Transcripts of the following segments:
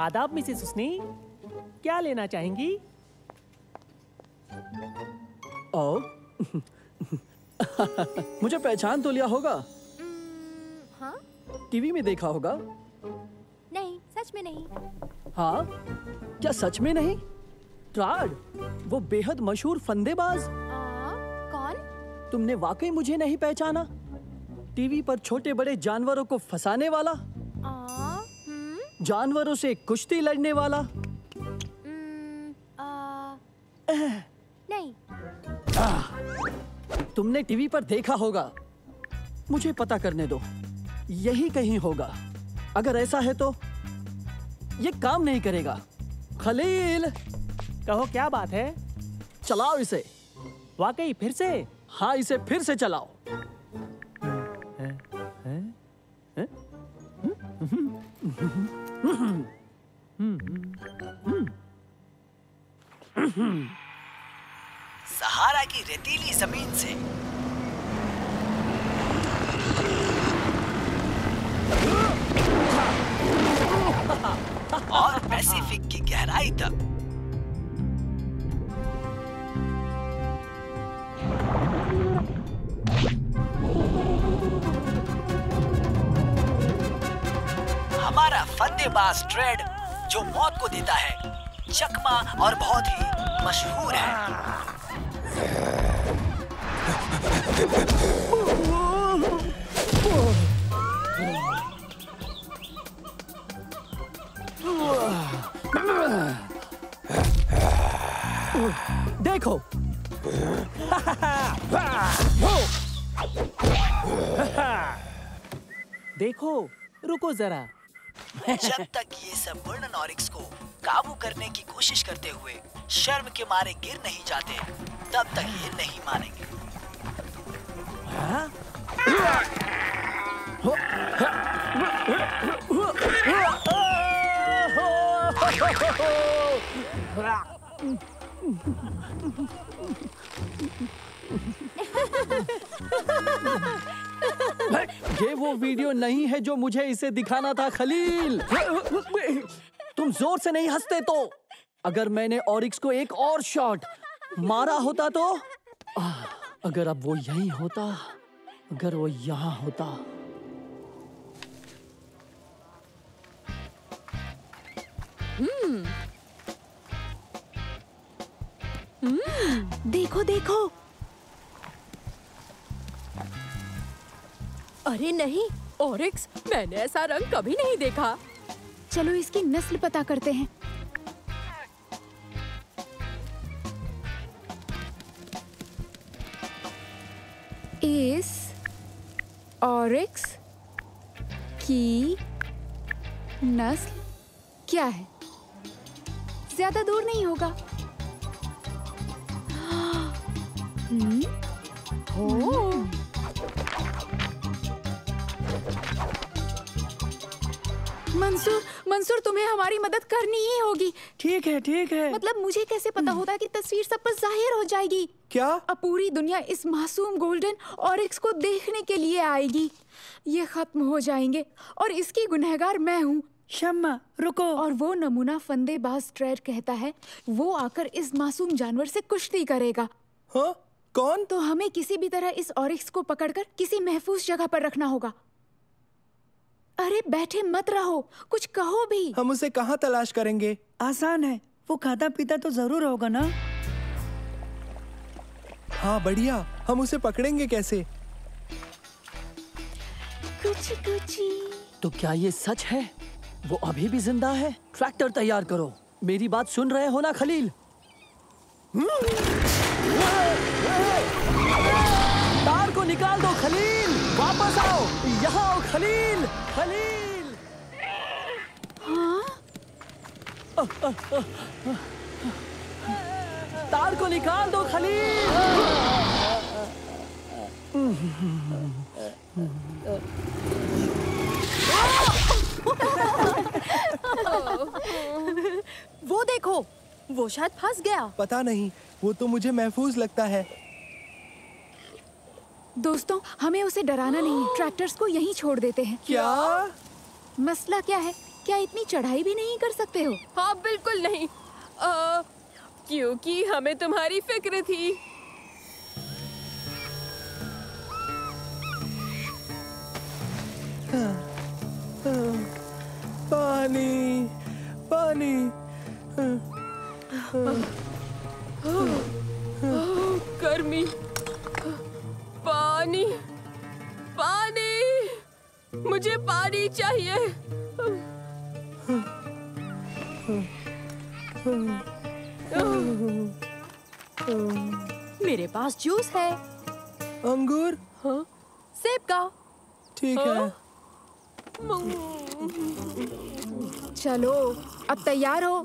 आदाब मिसेस हुस्नी, क्या लेना चाहेंगी? मुझे पहचान तो लिया होगा। हाँ? टीवी में देखा होगा। नहीं, सच में नहीं। हाँ? क्या सच में नहीं? ट्राड, वो बेहद मशहूर फंदेबाज। कौन? तुमने वाकई मुझे नहीं पहचाना? टीवी पर छोटे बड़े जानवरों को फंसाने वाला, जानवरों से कुश्ती लड़ने वाला। नहीं। तुमने टीवी पर देखा होगा, मुझे पता करने दो, यही कहीं होगा। अगर ऐसा है तो ये काम नहीं करेगा। खलील, कहो क्या बात है? चलाओ इसे। वाकई? फिर से? हाँ, इसे फिर से चलाओ। सहारा की रेतीली जमीन से और पैसिफिक की गहराई तक हमारा फंदेबाज ट्रेड, जो मौत को देता है, चकमा और बहुत ही मशहूर है। देखो। देखो, रुको जरा। जब तक ये सब वर्ल्ड नॉरिक्स को काबू करने की कोशिश करते हुए शर्म के मारे गिर नहीं जाते, तब तक ये नहीं मानेंगे। ये वो वीडियो नहीं है जो मुझे इसे दिखाना था, खलील। तुम जोर से नहीं हंसते तो। अगर मैंने ऑरिक्स को एक और शॉट मारा होता तो, अगर अब वो यही होता, अगर वो यहाँ होता। देखो देखो। अरे नहीं, ऑरिक्स, मैंने ऐसा रंग कभी नहीं देखा। चलो इसकी नस्ल पता करते हैं। इस ऑरिक्स की नस्ल क्या है? ज्यादा दूर नहीं होगा। मंसूर, तुम्हें हमारी मदद करनी ही होगी। ठीक है, ठीक है। मतलब मुझे कैसे पता होता कि तस्वीर सब पर जाहिर हो जाएगी? क्या? अब पूरी दुनिया इस मासूम गोल्डन ऑरिक्स को देखने के लिए आएगी। ये खत्म हो जाएंगे और इसकी गुनहगार मैं हूँ। शम्मा, रुको। और वो नमूना फंदेबाज ट्रेड कहता है, वो आकर इस मासूम जानवर से कुश्ती करेगा। कौन? तो हमें किसी भी तरह इस ऑरिक्स को पकड़कर किसी महफूज जगह पर रखना होगा। अरे बैठे मत रहो, कुछ कहो भी। हम उसे कहाँ तलाश करेंगे? आसान है, वो खाता पीता तो जरूर होगा ना। हाँ बढ़िया, हम उसे पकड़ेंगे कैसे? कुछी कुछी। तो क्या ये सच है? वो अभी भी जिंदा है? ट्रैक्टर तैयार करो। मेरी बात सुन रहे हो ना खलील? तार को निकाल दो खलील, वापस आओ, यहाँ आओ खलील, खलील। हाँ? तार को निकाल दो खलील। वो देखो, वो शायद फंस गया। पता नहीं, वो तो मुझे महफूज लगता है। दोस्तों, हमें उसे डराना नहीं, ट्रैक्टर्स को यहीं छोड़ देते हैं। क्या मसला क्या है? क्या इतनी चढ़ाई भी नहीं कर सकते हो? हाँ बिल्कुल नहीं, क्योंकि हमें तुम्हारी फिक्र थी। पानी पानी। गर्मी, पानी पानी, मुझे पानी चाहिए। मेरे पास जूस है। अंगूर? हाँ। सेब का? ठीक है। चलो अब तैयार हो?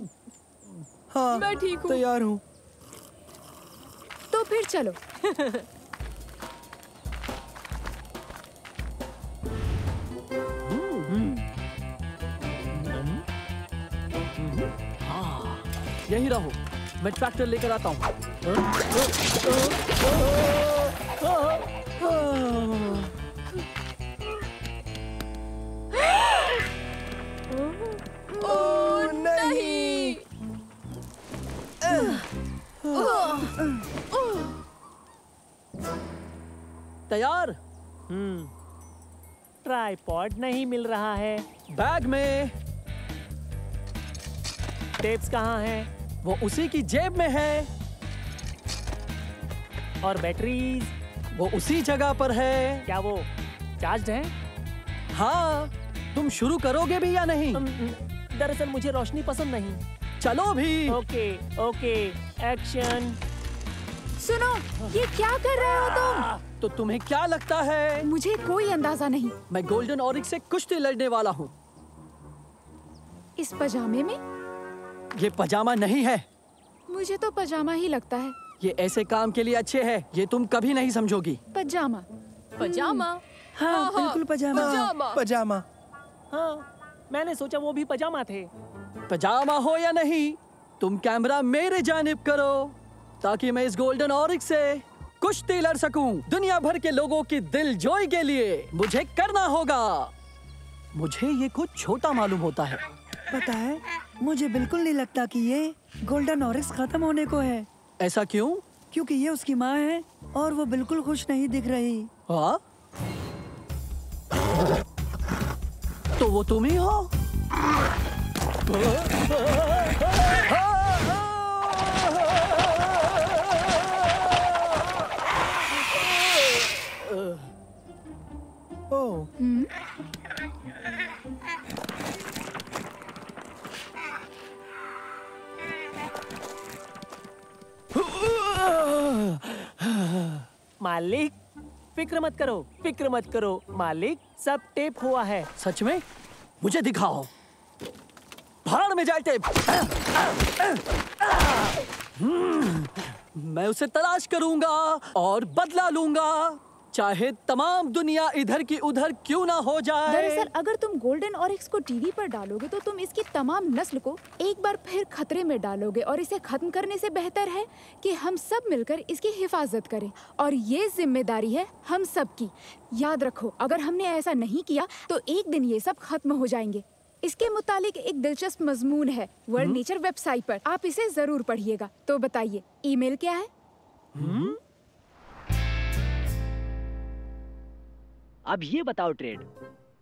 हाँ मैं ठीक हूँ, तैयार हूँ। तो फिर चलो। हाँ यहीं रहो, मैं ट्रैक्टर लेकर आता हूँ। तैयार? ट्राइपॉड नहीं मिल रहा है। बैग में टेप्स कहाँ हैं? वो उसी की जेब में है। और बैटरीज? वो उसी जगह पर है। क्या वो चार्ज हैं? हाँ, तुम शुरू करोगे भी या नहीं? दरअसल मुझे रोशनी पसंद नहीं। चलो भी। Okay okay, action. सुनो, ये क्या कर रहे हो तुम? तो तुम्हें क्या लगता है? मुझे कोई अंदाजा नहीं। मैं गोल्डन ऑरिक्स से कुश्ती लड़ने वाला हूँ। इस पजामे में? ये पजामा नहीं है। मुझे तो पजामा ही लगता है। ये ऐसे काम के लिए अच्छे हैं, ये तुम कभी नहीं समझोगी। पजामा, पजामा। हाँ बिल्कुल पजामा, पजामा, पजामा। हाँ मैंने सोचा वो भी पजामा थे। पजामा हो या नहीं, तुम कैमरा मेरे जानिब करो ताकि मैं इस गोल्डन ऑरिक्स से कुश्ती लड़ सकूं। दुनिया भर के लोगों की दिलजोई के लिए मुझे करना होगा। मुझे ये कुछ छोटा मालूम होता है। पता है, मुझे बिल्कुल नहीं लगता कि ये गोल्डन ऑरिक्स खत्म होने को है। ऐसा क्यों? क्योंकि ये उसकी माँ है और वो बिल्कुल खुश नहीं दिख रही। हाँ? तो वो तुम ही हो? मालिक फिक्र मत करो, फिक्र मत करो मालिक, सब टेप हुआ है। सच में? मुझे दिखाओ। भाड़ में जाए टेप। मैं उसे तलाश करूंगा और बदला लूंगा, चाहे तमाम दुनिया इधर की उधर क्यों ना हो जाए। दरअसल अगर तुम गोल्डन ऑरिक्स को टीवी पर डालोगे तो तुम इसकी तमाम नस्ल को एक बार फिर खतरे में डालोगे, और इसे खत्म करने से बेहतर है कि हम सब मिलकर इसकी हिफाजत करें। और ये जिम्मेदारी है हम सब की। याद रखो, अगर हमने ऐसा नहीं किया तो एक दिन ये सब खत्म हो जाएंगे। इसके मुतालिक एक दिलचस्प मजमून है वर्ल्ड नेचर वेबसाइट पर, आप इसे जरूर पढ़िएगा। तो बताइए, ईमेल क्या है? अब ये बताओ ट्रेड,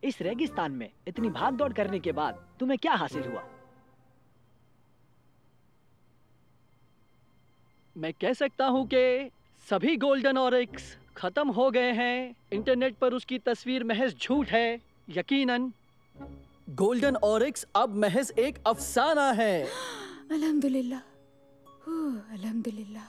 इस रेगिस्तान में इतनी भाग दौड़ करने के बाद तुम्हें क्या हासिल हुआ? मैं कह सकता हूँ कि सभी गोल्डन ऑरिक्स खत्म हो गए हैं। इंटरनेट पर उसकी तस्वीर महज झूठ है। यकीनन गोल्डन ऑरिक्स अब महज एक अफसाना है। अल्हम्दुलिल्लाह, अल्हम्दुलिल्लाह।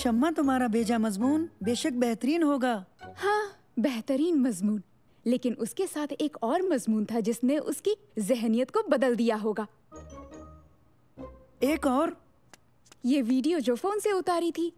शम्मा, तुम्हारा भेजा मजमून बेशक बेहतरीन होगा। हाँ, बेहतरीन मजमून, लेकिन उसके साथ एक और मजमून था जिसने उसकी जहनियत को बदल दिया होगा। एक और ये वीडियो जो फोन से उतारी थी।